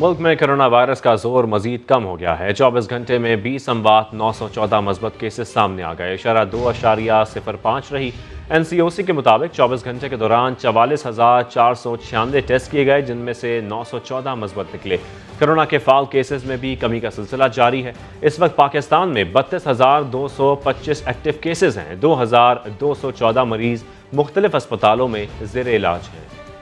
मुल्क में corona virus का जोर मजीद कम हो गया है। 24 घंटे में 20 अमवात 914 मस्बत केसेस सामने आ गए। शरह 2.05 रही। एनसीओसी के मुताबिक 24 घंटे के दौरान 44,496 टेस्ट किए गए, जिनमें से 914 मस्बत निकले। कोरोना के फाल केसेस में भी कमी का सिलसिला जारी है। इस वक्त पाकिस्तान में 32,225 एक्टिव केसेज हैं। 2,214 मरीज मुख्तलिफ अस्पतालों में जेर इलाज हैं।